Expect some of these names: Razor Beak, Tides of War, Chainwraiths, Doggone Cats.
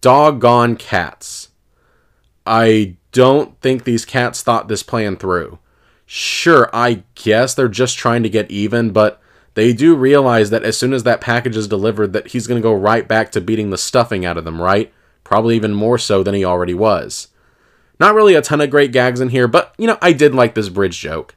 Doggone Cats. I don't think these cats thought this plan through. Sure, I guess they're just trying to get even, but they do realize that as soon as that package is delivered that he's going to go right back to beating the stuffing out of them, right? Probably even more so than he already was. Not really a ton of great gags in here, but, you know, I did like this bridge joke.